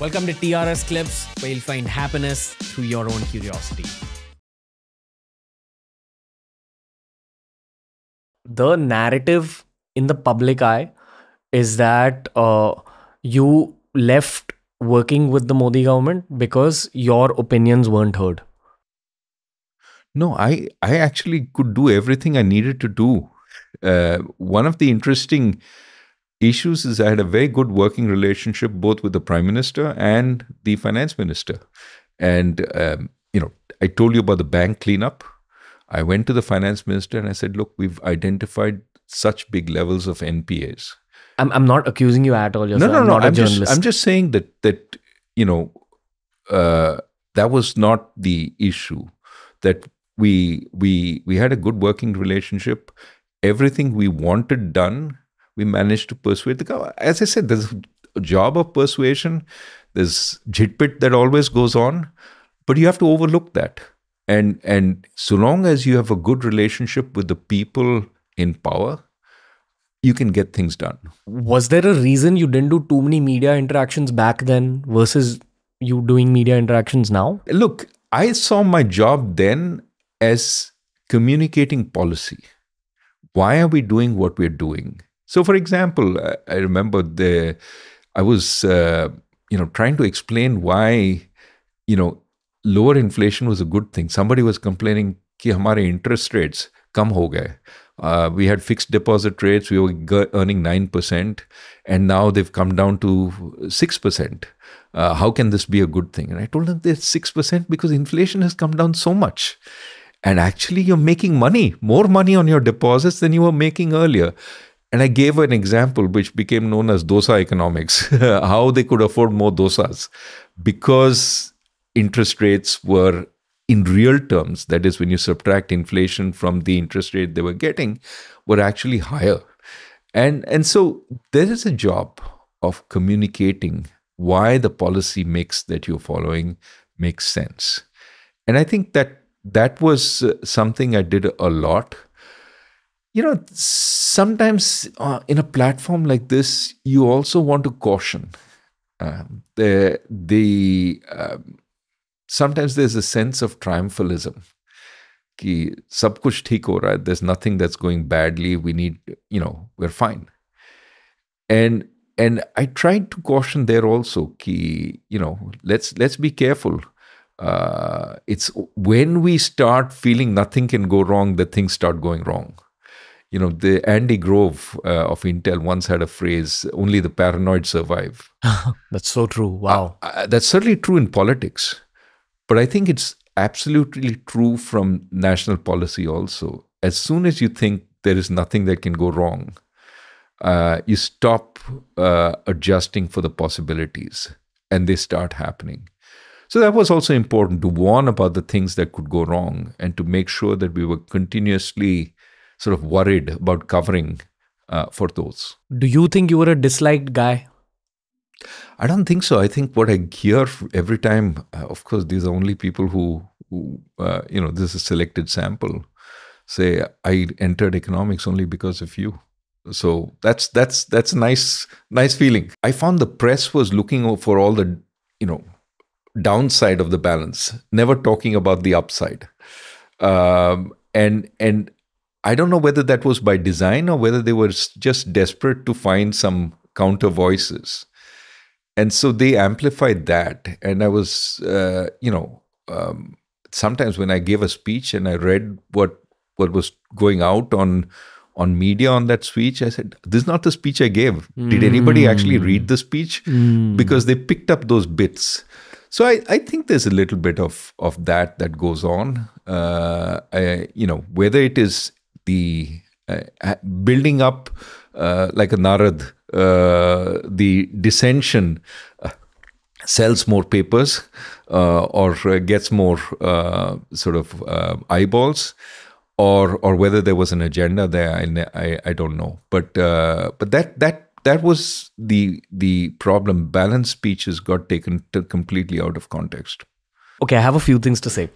Welcome to TRS Clips, where you'll find happiness through your own curiosity. The narrative in the public eye is that you left working with the Modi government because your opinions weren't heard. No, I actually could do everything I needed to do. One of the interesting issues is I had a very good working relationship both with the Prime Minister and the Finance Minister. And, you know, I told you about the bank cleanup. I went to the Finance Minister and I said, look, we've identified such big levels of NPAs. I'm not accusing you at all. Yourself. No, no, no. I'm just saying that you know, that was not the issue. That we had a good working relationship. Everything we wanted done, we managed to persuade the government. As I said, there's a job of persuasion. There's jitpit that always goes on, but you have to overlook that. And so long as you have a good relationship with the people in power, you can get things done. Was there a reason you didn't do too many media interactions back then versus you doing media interactions now? Look, I saw my job then as communicating policy. Why are we doing what we're doing? So, for example, I remember I was, you know, trying to explain why, you know, lower inflation was a good thing. Somebody was complaining ki hamare interest rates kam ho gaye. We had fixed deposit rates, we were earning 9%, and now they've come down to 6%. How can this be a good thing? And I told them they're 6% because inflation has come down so much. And actually you're making money, more money on your deposits than you were making earlier. And I gave an example which became known as Dosa Economics, how they could afford more dosas because interest rates were, in real terms, that is when you subtract inflation from the interest rate they were getting, were actually higher. And so there is a job of communicating why the policy mix that you're following makes sense. And I think that was something I did a lot. You know, sometimes in a platform like this, you also want to caution. Sometimes there's a sense of triumphalism. Ki sab kuch theek ho raha hai, there's nothing that's going badly. We need, you know, we're fine. And I tried to caution there also. Ki, you know, let's be careful. It's when we start feeling nothing can go wrong that things start going wrong. You know, the Andy Grove of Intel once had a phrase: "Only the paranoid survive." That's so true. Wow. That's certainly true in politics. But I think it's absolutely true from national policy also. As soon as you think there is nothing that can go wrong, you stop adjusting for the possibilities and they start happening. So that was also important, to warn about the things that could go wrong and to make sure that we were continuously sort of worried about covering for those. Do you think you were a disliked guy? I don't think so. I think what I hear every time, of course, these are only people who you know, this is a selected sample, say, I entered economics only because of you. So that's a nice feeling. I found the press was looking for all the, you know, downside of the balance, never talking about the upside. And I don't know whether that was by design or whether they were just desperate to find some counter voices. And so they amplified that. And I was, you know, sometimes when I gave a speech and I read what was going out on media on that speech, I said, this is not the speech I gave. Did anybody actually read the speech? Because they picked up those bits. So I think there's a little bit of that goes on. You know, whether it is the building up like a Narad, the dissension sells more papers or gets more sort of eyeballs, or whether there was an agenda there, I don't know. But that was the problem. Balanced speeches got taken completely out of context. Okay, I have a few things to say.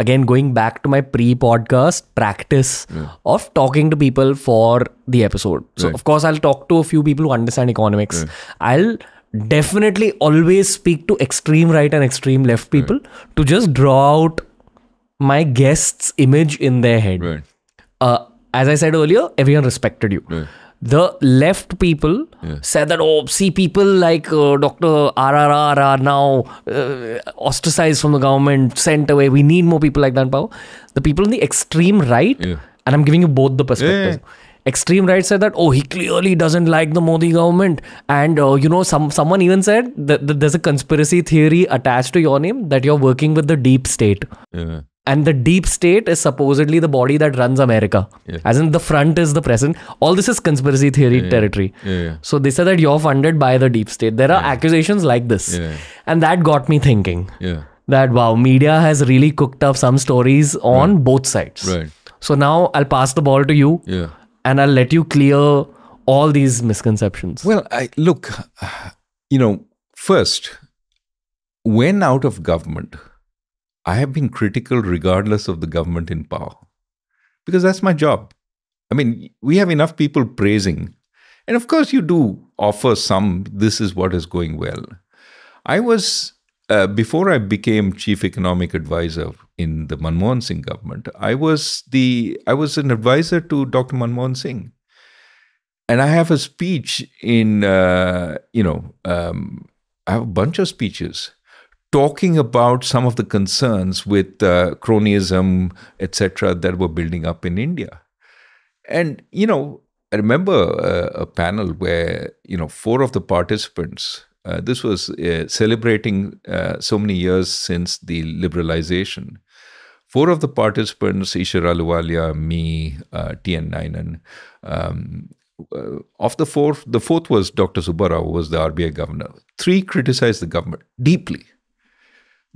Again, going back to my pre-podcast practice of talking to people for the episode. So, of course, I'll talk to a few people who understand economics. I'll definitely always speak to extreme right and extreme left people to just draw out my guest's image in their head. As I said earlier, everyone respected you. The left people said that, oh, see, people like Dr. RRR are now ostracized from the government, sent away. We need more people like that in power. The people in the extreme right, and I'm giving you both the perspectives. Extreme right said that, oh, he clearly doesn't like the Modi government. And, you know, someone even said that, there's a conspiracy theory attached to your name that you're working with the deep state. And the deep state is supposedly the body that runs America. As in, the front is the present. All this is conspiracy theory territory. So they said that you're funded by the deep state. There are accusations like this. And that got me thinking that, wow, media has really cooked up some stories on both sides. So now I'll pass the ball to you. And I'll let you clear all these misconceptions. Well, look, you know, first, when out of government, I have been critical regardless of the government in power, because that's my job. I mean, we have enough people praising. And of course, you do offer some, this is what is going well. I was, before I became chief economic advisor in the Manmohan Singh government, I was an advisor to Dr. Manmohan Singh, and I have a speech in I have a bunch of speeches talking about some of the concerns with cronyism, etc., that were building up in India. And you know, I remember a panel where, you know, 4 of the participants, this was celebrating so many years since the liberalization. 4 of the participants, Isher Alwalia, me, TN Ninan, of the 4, the 4th was Dr. Subbarao, was the RBI governor. 3 criticized the government deeply.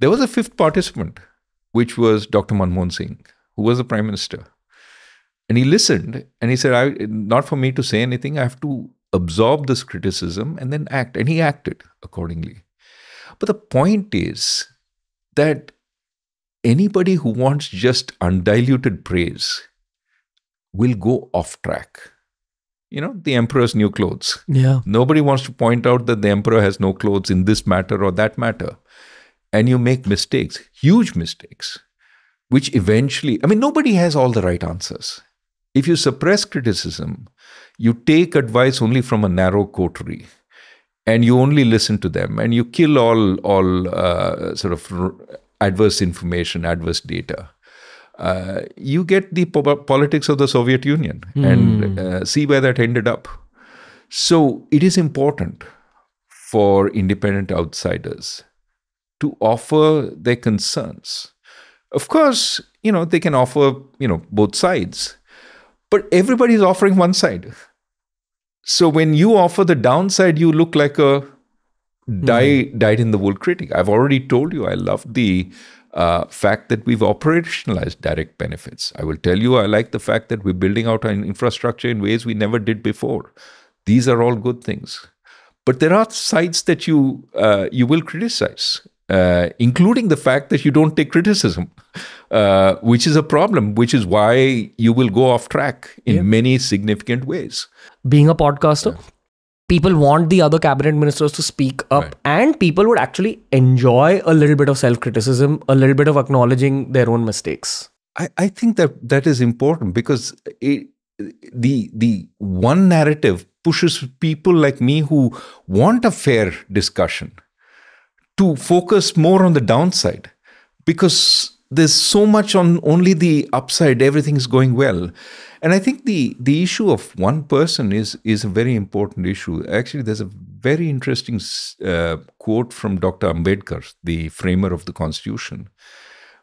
There was a 5th participant, which was Dr. Manmohan Singh, who was the prime minister. And he listened and he said, not for me to say anything, I have to absorb this criticism and then act. And he acted accordingly. But the point is that anybody who wants just undiluted praise will go off track. You know, the emperor's new clothes. Nobody wants to point out that the emperor has no clothes in this matter or that matter. And you make mistakes, huge mistakes, which eventually, I mean, nobody has all the right answers. If you suppress criticism, you take advice only from a narrow coterie, and you only listen to them, and you kill all sort of adverse information, adverse data. You get the politics of the Soviet Union and see where that ended up. So it is important for independent outsiders to offer their concerns. Of course, you know, they can offer, you know, both sides. But everybody is offering one side. So when you offer the downside, you look like a dyed-in-the-wool critic. I've already told you I love the fact that we've operationalized direct benefits. I will tell you I like the fact that we're building out our infrastructure in ways we never did before. These are all good things. But there are sides that you, you will criticize, including the fact that you don't take criticism, which is a problem, which is why you will go off track in many significant ways. Being a podcaster, people want the other cabinet ministers to speak up and people would actually enjoy a little bit of self-criticism, a little bit of acknowledging their own mistakes. I think that that is important because the one narrative pushes people like me who want a fair discussion to focus more on the downside, because there's so much on only the upside, everything's going well. And I think the issue of one person is a very important issue. Actually, there's a very interesting quote from Dr. Ambedkar, the framer of the Constitution,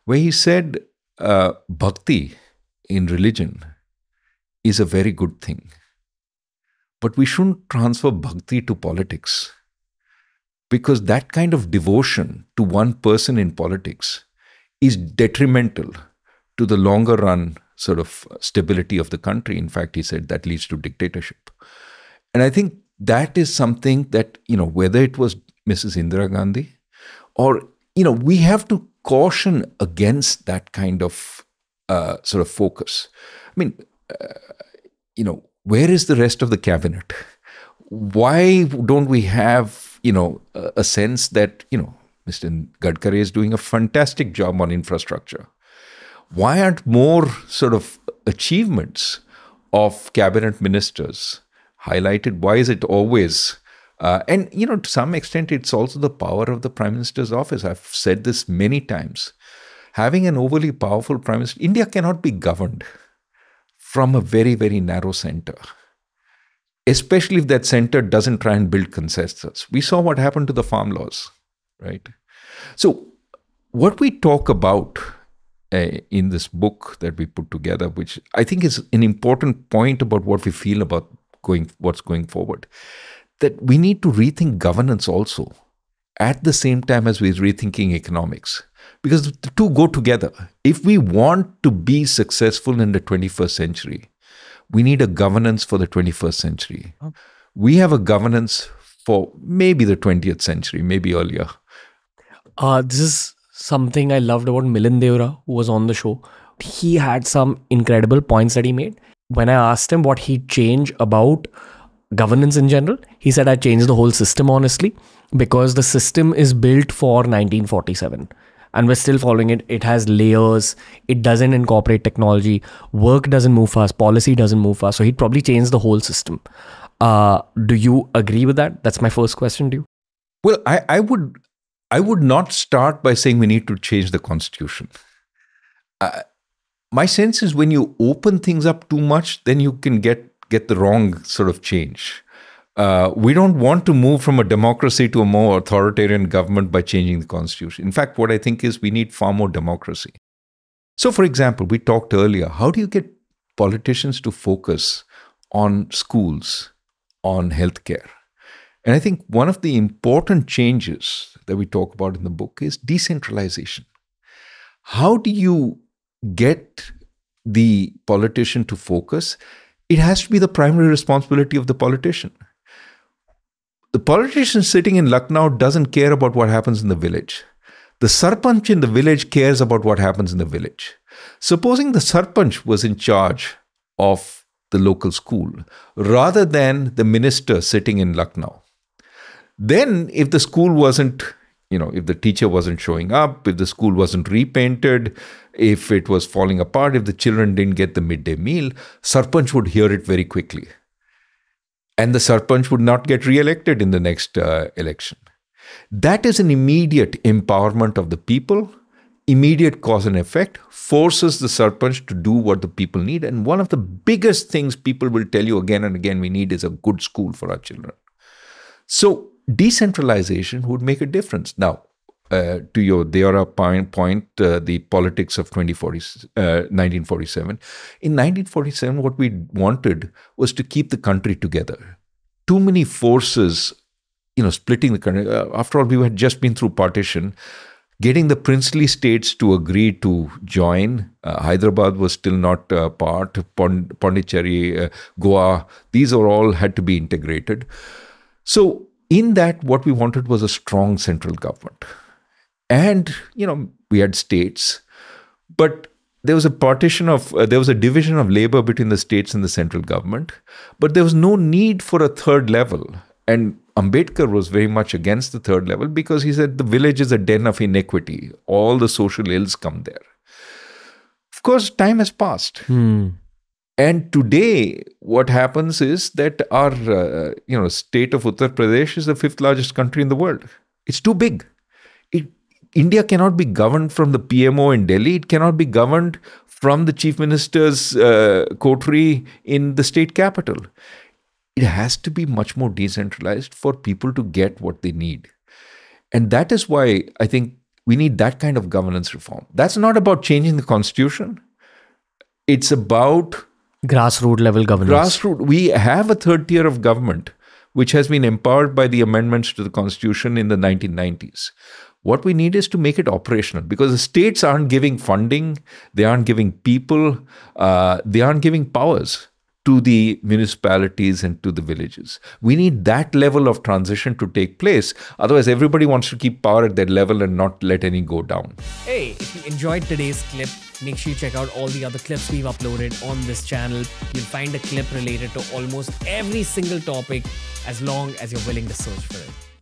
where he said, Bhakti in religion is a very good thing, but we shouldn't transfer Bhakti to politics, because that kind of devotion to one person in politics is detrimental to the longer run sort of stability of the country. In fact, he said that leads to dictatorship. And I think that is something that, you know, whether it was Mrs. Indira Gandhi or, you know, we have to caution against that kind of sort of focus. I mean, you know, where is the rest of the cabinet? Why don't we have you know, a sense that, you know, Mr. Gadkari is doing a fantastic job on infrastructure. Why aren't more sort of achievements of cabinet ministers highlighted? Why is it always, and you know, to some extent, it's also the power of the Prime Minister's office. I've said this many times. Having an overly powerful Prime Minister, India cannot be governed from a very, very narrow center, especially if that center doesn't try and build consensus. We saw what happened to the farm laws, right? So what we talk about in this book that we put together, which I think is an important point about what we feel about what's going forward, that we need to rethink governance also at the same time as we're rethinking economics, because the two go together. If we want to be successful in the 21st century, we need a governance for the 21st century. Okay. We have a governance for maybe the 20th century, maybe earlier. This is something I loved about Milind Deora, who was on the show. He had some incredible points that he made. When I asked him what he'd change about governance in general, he said, I changed the whole system, honestly, because the system is built for 1947. And we're still following it. It has layers. It doesn't incorporate technology. Work doesn't move fast. Policy doesn't move fast. So he'd probably change the whole system. Do you agree with that? That's my first question to you. Well, I would not start by saying we need to change the constitution. My sense is when you open things up too much, then you can get the wrong sort of change. We don't want to move from a democracy to a more authoritarian government by changing the constitution. In fact, what I think is we need far more democracy. So, for example, we talked earlier, how do you get politicians to focus on schools, on healthcare? And I think one of the important changes that we talk about in the book is decentralization. How do you get the politician to focus? It has to be the primary responsibility of the politician. The politician sitting in Lucknow doesn't care about what happens in the village. The Sarpanch in the village cares about what happens in the village. Supposing the Sarpanch was in charge of the local school, rather than the minister sitting in Lucknow. Then if the school wasn't, you know, if the teacher wasn't showing up, if the school wasn't repainted, if it was falling apart, if the children didn't get the midday meal, Sarpanch would hear it very quickly. And the Sarpanch would not get re-elected in the next election. That is an immediate empowerment of the people, immediate cause and effect, forces the Sarpanch to do what the people need. And one of the biggest things people will tell you again and again we need is a good school for our children. So decentralization would make a difference. Now, to your Deora point, the politics of 1947. In 1947, what we wanted was to keep the country together. Too many forces, you know, splitting the country. After all, we had just been through partition. Getting the princely states to agree to join. Hyderabad was still not part. Pondicherry, Goa, these are all had to be integrated. So in that, what we wanted was a strong central government. And, you know, we had states, but there was a partition of, there was a division of labor between the states and the central government, but there was no need for a third level. And Ambedkar was very much against the third level because he said the village is a den of iniquity. All the social ills come there. Of course, time has passed. And today, what happens is that our you know, state of Uttar Pradesh is the 5th largest country in the world. It's too big. India cannot be governed from the PMO in Delhi. It cannot be governed from the chief minister's coterie in the state capital. It has to be much more decentralized for people to get what they need. And that is why I think we need that kind of governance reform. That's not about changing the constitution. It's about grassroots level governance. Grassroots. We have a third tier of government, which has been empowered by the amendments to the constitution in the 1990s. What we need is to make it operational, because the states aren't giving funding. They aren't giving people. They aren't giving powers to the municipalities and to the villages. We need that level of transition to take place. Otherwise, everybody wants to keep power at their level and not let any go down. Hey, if you enjoyed today's clip, make sure you check out all the other clips we've uploaded on this channel. You'll find a clip related to almost every single topic as long as you're willing to search for it.